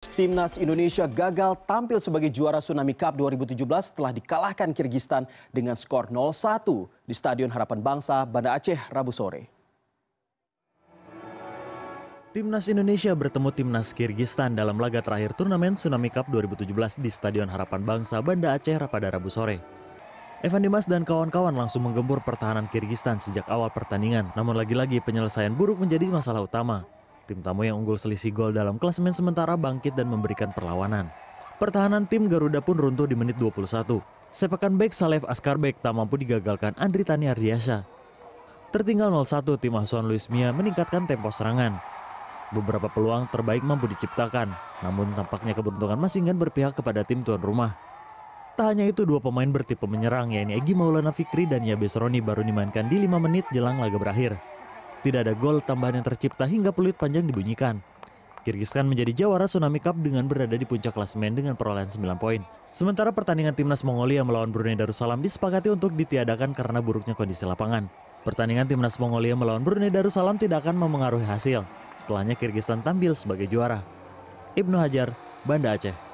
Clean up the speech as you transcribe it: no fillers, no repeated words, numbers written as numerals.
Timnas Indonesia gagal tampil sebagai juara Tsunami Cup 2017 setelah dikalahkan Kirgistan dengan skor 0-1 di Stadion Harapan Bangsa, Banda Aceh, Rabu sore. Timnas Indonesia bertemu Timnas Kirgistan dalam laga terakhir turnamen Tsunami Cup 2017 di Stadion Harapan Bangsa, Banda Aceh pada Rabu sore. Evan Dimas dan kawan-kawan langsung menggempur pertahanan Kirgistan sejak awal pertandingan, namun lagi-lagi penyelesaian buruk menjadi masalah utama. Tim tamu yang unggul selisih gol dalam klasemen sementara bangkit dan memberikan perlawanan. Pertahanan tim Garuda pun runtuh di menit 21. Sepakan bek Saleh Askarbek tak mampu digagalkan Andri Tania Ardiasa. Tertinggal 0-1, tim Hasanul Isma meningkatkan tempo serangan. Beberapa peluang terbaik mampu diciptakan, namun tampaknya keberuntungan masih enggan berpihak kepada tim tuan rumah. Tak hanya itu, dua pemain bertipe menyerang yaitu Egi Maulana Fikri dan Yabes Roni baru dimainkan di 5 menit jelang laga berakhir. Tidak ada gol tambahan yang tercipta hingga peluit panjang dibunyikan. Kirgistan menjadi juara Tsunami Cup dengan berada di puncak klasemen dengan perolehan 9 poin. Sementara pertandingan timnas Mongolia melawan Brunei Darussalam disepakati untuk ditiadakan karena buruknya kondisi lapangan. Pertandingan timnas Mongolia melawan Brunei Darussalam tidak akan memengaruhi hasil. Setelahnya Kirgistan tampil sebagai juara. Ibnu Hajar, Banda Aceh.